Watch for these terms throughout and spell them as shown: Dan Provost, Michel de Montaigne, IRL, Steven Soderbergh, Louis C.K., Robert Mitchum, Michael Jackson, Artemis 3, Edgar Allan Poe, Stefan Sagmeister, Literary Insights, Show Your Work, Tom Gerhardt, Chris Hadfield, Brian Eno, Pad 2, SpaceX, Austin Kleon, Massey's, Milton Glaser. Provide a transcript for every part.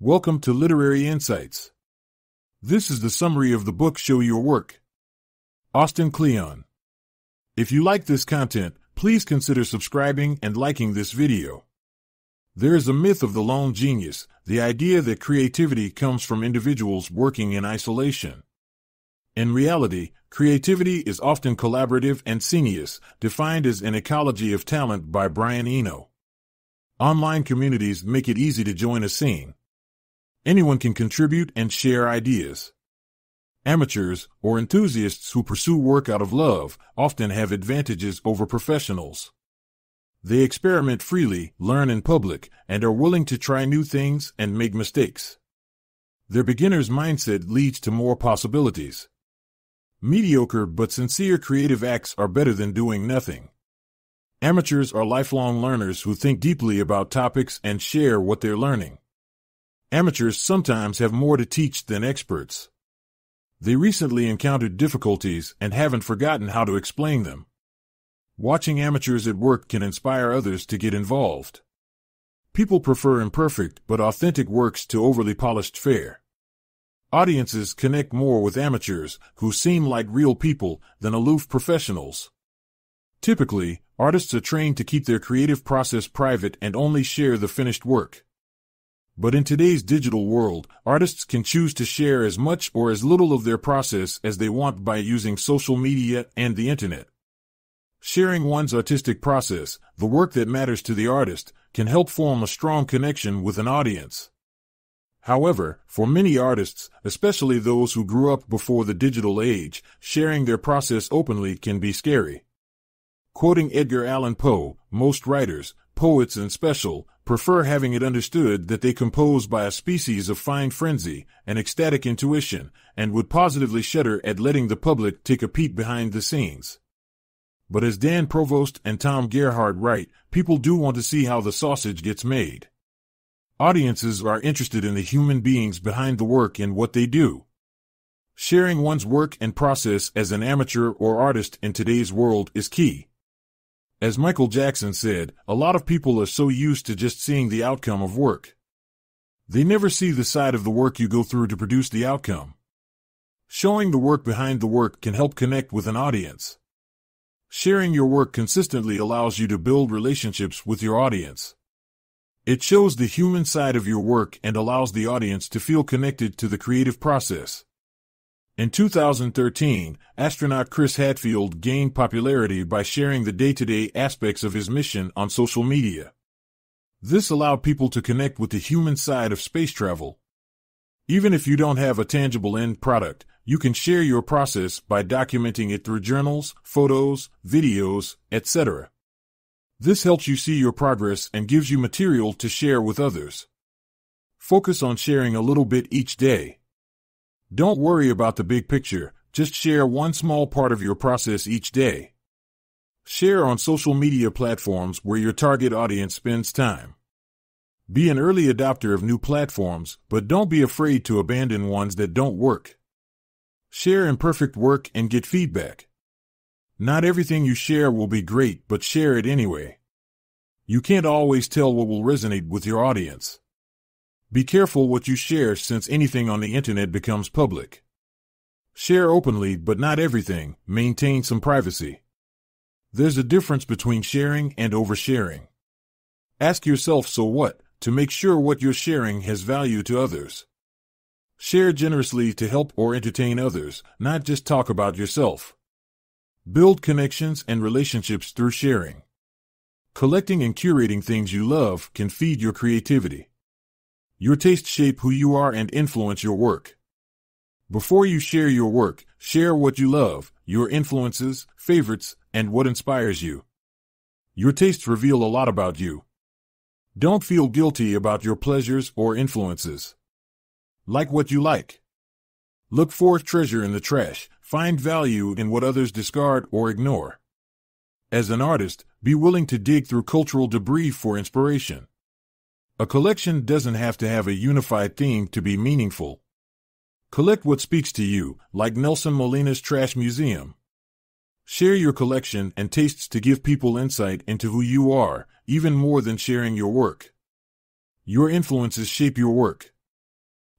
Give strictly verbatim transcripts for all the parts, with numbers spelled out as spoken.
Welcome to Literary Insights. This is the summary of the book Show Your Work, Austin Kleon. If you like this content, please consider subscribing and liking this video. There is a myth of the lone genius, the idea that creativity comes from individuals working in isolation. In reality, creativity is often collaborative and seamless, defined as an ecology of talent by Brian Eno. Online communities make it easy to join a scene. Anyone can contribute and share ideas. Amateurs or enthusiasts who pursue work out of love often have advantages over professionals. They experiment freely, learn in public, and are willing to try new things and make mistakes. Their beginner's mindset leads to more possibilities. Mediocre but sincere creative acts are better than doing nothing. Amateurs are lifelong learners who think deeply about topics and share what they're learning. Amateurs sometimes have more to teach than experts. They recently encountered difficulties and haven't forgotten how to explain them. Watching amateurs at work can inspire others to get involved. People prefer imperfect but authentic works to overly polished fare. Audiences connect more with amateurs who seem like real people than aloof professionals. Typically, artists are trained to keep their creative process private and only share the finished work. But in today's digital world, artists can choose to share as much or as little of their process as they want by using social media and the internet. Sharing one's artistic process, the work that matters to the artist, can help form a strong connection with an audience. However, for many artists, especially those who grew up before the digital age, sharing their process openly can be scary. Quoting Edgar Allan Poe, most writers, poets in special, prefer having it understood that they compose by a species of fine frenzy, an ecstatic intuition, and would positively shudder at letting the public take a peek behind the scenes. But as Dan Provost and Tom Gerhardt write, people do want to see how the sausage gets made. Audiences are interested in the human beings behind the work and what they do. Sharing one's work and process as an amateur or artist in today's world is key. As Michael Jackson said, a lot of people are so used to just seeing the outcome of work. They never see the side of the work you go through to produce the outcome. Showing the work behind the work can help connect with an audience. Sharing your work consistently allows you to build relationships with your audience. It shows the human side of your work and allows the audience to feel connected to the creative process. In two thousand thirteen, astronaut Chris Hadfield gained popularity by sharing the day-to-day aspects of his mission on social media. This allowed people to connect with the human side of space travel. Even if you don't have a tangible end product, you can share your process by documenting it through journals, photos, videos, et cetera. This helps you see your progress and gives you material to share with others. Focus on sharing a little bit each day. Don't worry about the big picture, just share one small part of your process each day. Share on social media platforms where your target audience spends time. Be an early adopter of new platforms, but don't be afraid to abandon ones that don't work. Share imperfect work and get feedback. Not everything you share will be great, but share it anyway. You can't always tell what will resonate with your audience. Be careful what you share since anything on the internet becomes public. Share openly, but not everything. Maintain some privacy. There's a difference between sharing and oversharing. Ask yourself, so what, to make sure what you're sharing has value to others. Share generously to help or entertain others, not just talk about yourself. Build connections and relationships through sharing. Collecting and curating things you love can feed your creativity. Your tastes shape who you are and influence your work. Before you share your work, share what you love, your influences, favorites, and what inspires you. Your tastes reveal a lot about you. Don't feel guilty about your pleasures or influences. Like what you like. Look for treasure in the trash, find value in what others discard or ignore. As an artist, be willing to dig through cultural debris for inspiration. A collection doesn't have to have a unified theme to be meaningful. Collect what speaks to you, like Nelson Molina's Trash Museum. Share your collection and tastes to give people insight into who you are, even more than sharing your work. Your influences shape your work.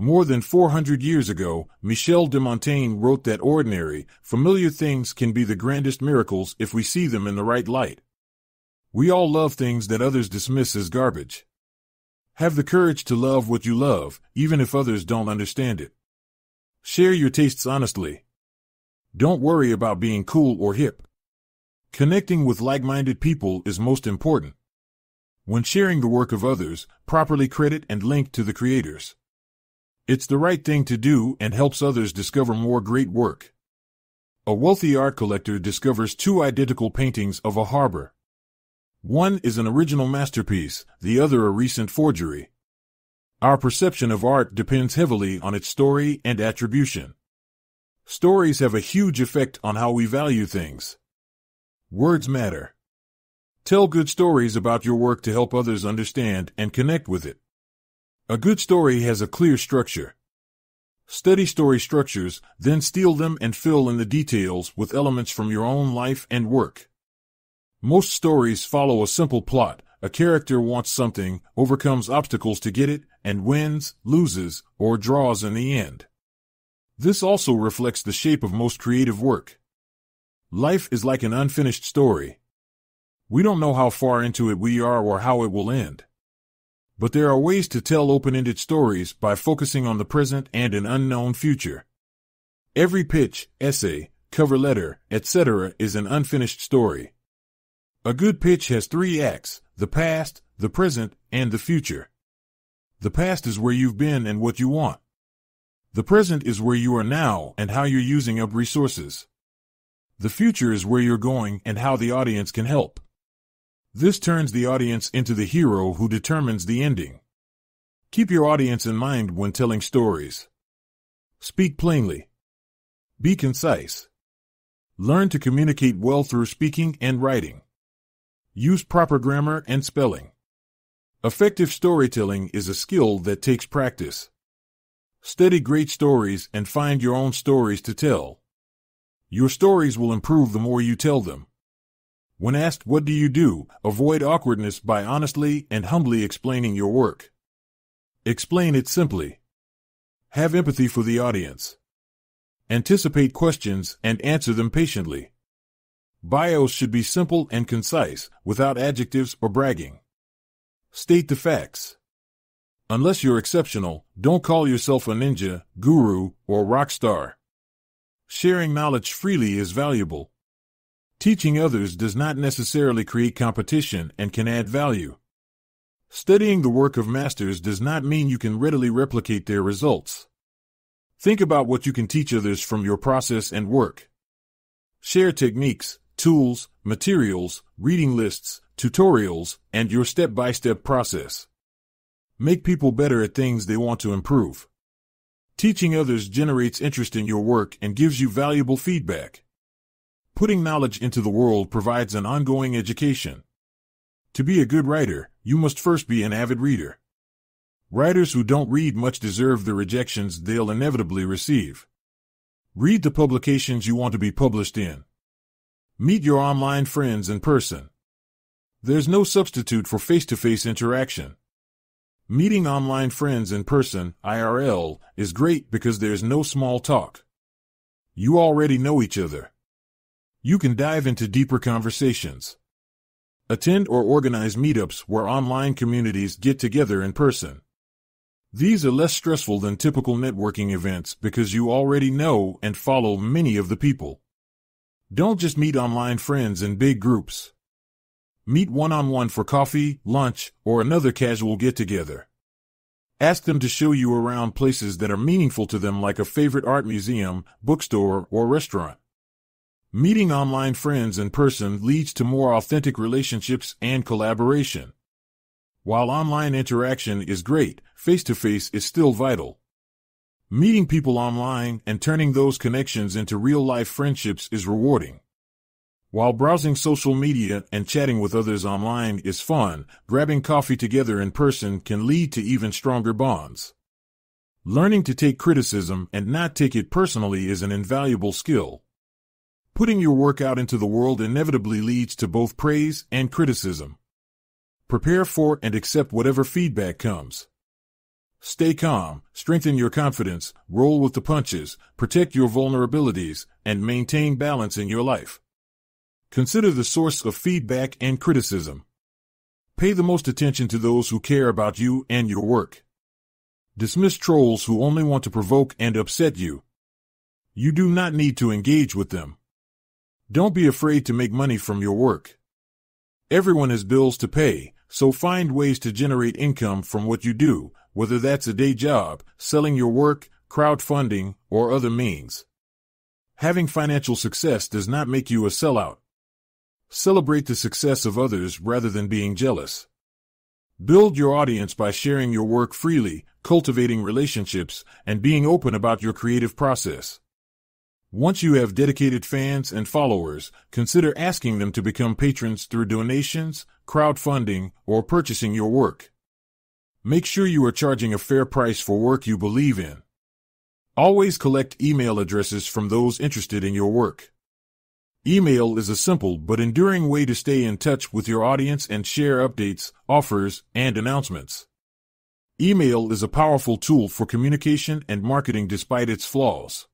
More than four hundred years ago, Michel de Montaigne wrote that ordinary, familiar things can be the grandest miracles if we see them in the right light. We all love things that others dismiss as garbage. Have the courage to love what you love, even if others don't understand it. Share your tastes honestly. Don't worry about being cool or hip. Connecting with like-minded people is most important. When sharing the work of others, properly credit and link to the creators. It's the right thing to do and helps others discover more great work. A wealthy art collector discovers two identical paintings of a harbor. One is an original masterpiece, the other a recent forgery. Our perception of art depends heavily on its story and attribution. Stories have a huge effect on how we value things. Words matter. Tell good stories about your work to help others understand and connect with it. A good story has a clear structure. Study story structures, then steal them and fill in the details with elements from your own life and work. Most stories follow a simple plot. A character wants something, overcomes obstacles to get it, and wins, loses, or draws in the end. This also reflects the shape of most creative work. Life is like an unfinished story. We don't know how far into it we are or how it will end. But there are ways to tell open-ended stories by focusing on the present and an unknown future. Every pitch, essay, cover letter, et cetera is an unfinished story. A good pitch has three acts: the past, the present, and the future. The past is where you've been and what you want. The present is where you are now and how you're using up resources. The future is where you're going and how the audience can help. This turns the audience into the hero who determines the ending. Keep your audience in mind when telling stories. Speak plainly. Be concise. Learn to communicate well through speaking and writing. Use proper grammar and spelling. Effective storytelling is a skill that takes practice. Study great stories and find your own stories to tell. Your stories will improve the more you tell them. When asked, "What do you do?" avoid awkwardness by honestly and humbly explaining your work. Explain it simply. Have empathy for the audience. Anticipate questions and answer them patiently. Bios should be simple and concise, without adjectives or bragging. State the facts. Unless you're exceptional, don't call yourself a ninja, guru, or rock star. Sharing knowledge freely is valuable. Teaching others does not necessarily create competition and can add value. Studying the work of masters does not mean you can readily replicate their results. Think about what you can teach others from your process and work. Share techniques, tools, materials, reading lists, tutorials, and your step-by-step process. Make people better at things they want to improve. Teaching others generates interest in your work and gives you valuable feedback. Putting knowledge into the world provides an ongoing education. To be a good writer, you must first be an avid reader. Writers who don't read much deserve the rejections they'll inevitably receive. Read the publications you want to be published in. Meet your online friends in person. There's no substitute for face-to-face interaction. Meeting online friends in person, I R L, is great because there's no small talk. You already know each other. You can dive into deeper conversations. Attend or organize meetups where online communities get together in person. These are less stressful than typical networking events because you already know and follow many of the people. Don't just meet online friends in big groups. Meet one-on-one for coffee, lunch, or another casual get-together. Ask them to show you around places that are meaningful to them, like a favorite art museum, bookstore, or restaurant. Meeting online friends in person leads to more authentic relationships and collaboration. While online interaction is great, face-to-face is still vital. Meeting people online and turning those connections into real-life friendships is rewarding. While browsing social media and chatting with others online is fun, grabbing coffee together in person can lead to even stronger bonds. Learning to take criticism and not take it personally is an invaluable skill. Putting your work out into the world inevitably leads to both praise and criticism. Prepare for and accept whatever feedback comes. Stay calm, strengthen your confidence, roll with the punches, protect your vulnerabilities, and maintain balance in your life. Consider the source of feedback and criticism. Pay the most attention to those who care about you and your work. Dismiss trolls who only want to provoke and upset you. You do not need to engage with them. Don't be afraid to make money from your work. Everyone has bills to pay, so find ways to generate income from what you do, whether that's a day job, selling your work, crowdfunding, or other means. Having financial success does not make you a sellout. Celebrate the success of others rather than being jealous. Build your audience by sharing your work freely, cultivating relationships, and being open about your creative process. Once you have dedicated fans and followers, consider asking them to become patrons through donations, crowdfunding, or purchasing your work. Make sure you are charging a fair price for work you believe in. Always collect email addresses from those interested in your work. Email is a simple but enduring way to stay in touch with your audience and share updates, offers, and announcements. Email is a powerful tool for communication and marketing despite its flaws.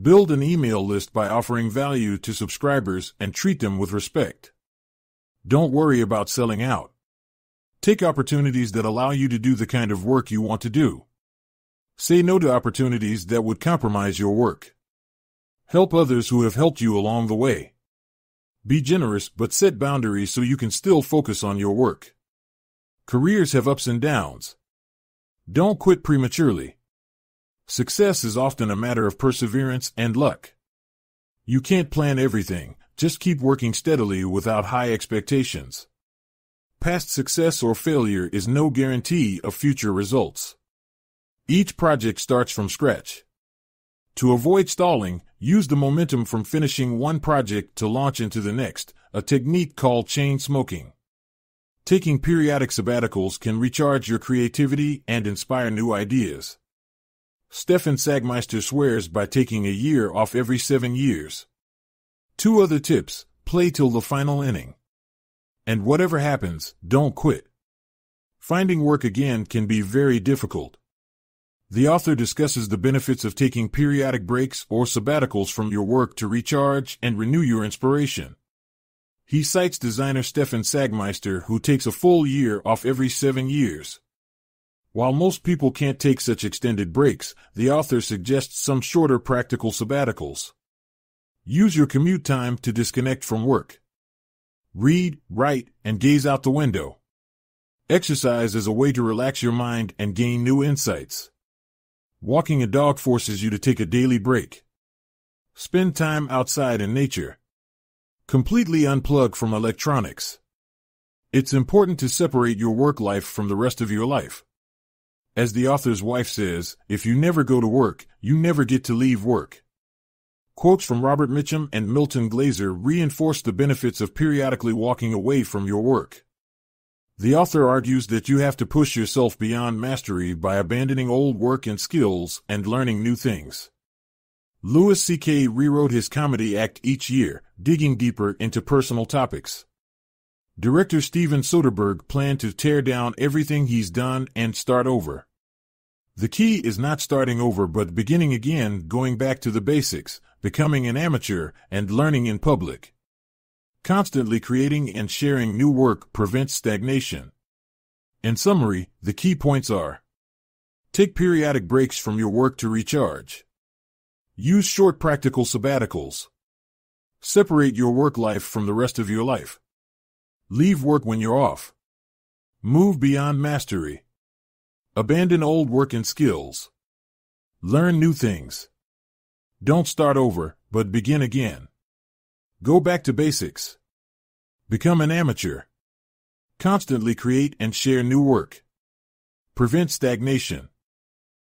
Build an email list by offering value to subscribers and treat them with respect. Don't worry about selling out. Take opportunities that allow you to do the kind of work you want to do. Say no to opportunities that would compromise your work. Help others who have helped you along the way. Be generous, but set boundaries so you can still focus on your work. Careers have ups and downs. Don't quit prematurely. Success is often a matter of perseverance and luck. You can't plan everything, just keep working steadily without high expectations. Past success or failure is no guarantee of future results. Each project starts from scratch. To avoid stalling, use the momentum from finishing one project to launch into the next, a technique called chain smoking. Taking periodic sabbaticals can recharge your creativity and inspire new ideas. Stefan Sagmeister swears by taking a year off every seven years. Two other tips: play till the final inning. And whatever happens, don't quit. Finding work again can be very difficult. The author discusses the benefits of taking periodic breaks or sabbaticals from your work to recharge and renew your inspiration. He cites designer Stefan Sagmeister, who takes a full year off every seven years. While most people can't take such extended breaks, the author suggests some shorter practical sabbaticals. Use your commute time to disconnect from work. Read, write, and gaze out the window. Exercise is a way to relax your mind and gain new insights. Walking a dog forces you to take a daily break. Spend time outside in nature. Completely unplug from electronics. It's important to separate your work life from the rest of your life. As the author's wife says, if you never go to work, you never get to leave work. Quotes from Robert Mitchum and Milton Glaser reinforce the benefits of periodically walking away from your work. The author argues that you have to push yourself beyond mastery by abandoning old work and skills and learning new things. Louis C K rewrote his comedy act each year, digging deeper into personal topics. Director Steven Soderbergh planned to tear down everything he's done and start over. The key is not starting over but beginning again, going back to the basics, becoming an amateur, and learning in public. Constantly creating and sharing new work prevents stagnation. In summary, the key points are: take periodic breaks from your work to recharge. Use short practical sabbaticals. Separate your work life from the rest of your life. Leave work when you're off. Move beyond mastery. Abandon old work and skills. Learn new things. Don't start over, but begin again. Go back to basics. Become an amateur. Constantly create and share new work. Prevent stagnation.